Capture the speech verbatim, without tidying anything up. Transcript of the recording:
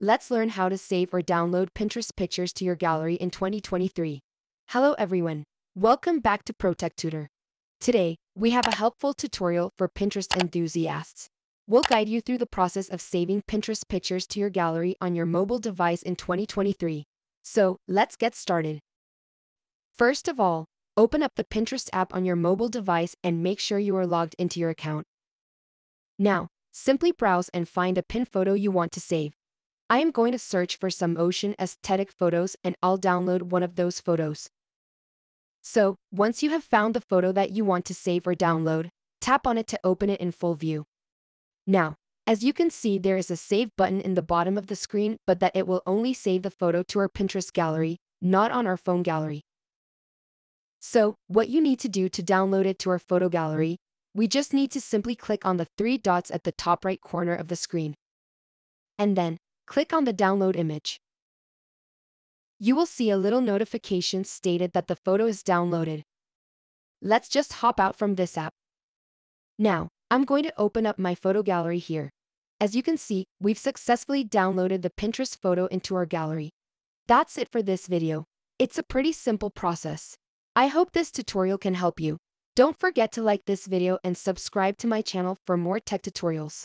Let's learn how to save or download Pinterest pictures to your gallery in twenty twenty-three. Hello everyone. Welcome back to ProTech Tutor. Today, we have a helpful tutorial for Pinterest enthusiasts. We'll guide you through the process of saving Pinterest pictures to your gallery on your mobile device in twenty twenty-three. So, let's get started. First of all, open up the Pinterest app on your mobile device and make sure you are logged into your account. Now, simply browse and find a pin photo you want to save. I am going to search for some ocean aesthetic photos and I'll download one of those photos. So, once you have found the photo that you want to save or download, tap on it to open it in full view. Now, as you can see, there is a save button in the bottom of the screen, but that it will only save the photo to our Pinterest gallery, not on our phone gallery. So, what you need to do to download it to our photo gallery, we just need to simply click on the three dots at the top right corner of the screen. And then, click on the download image. You will see a little notification stated that the photo is downloaded. Let's just hop out from this app. Now, I'm going to open up my photo gallery here. As you can see, we've successfully downloaded the Pinterest photo into our gallery. That's it for this video. It's a pretty simple process. I hope this tutorial can help you. Don't forget to like this video and subscribe to my channel for more tech tutorials.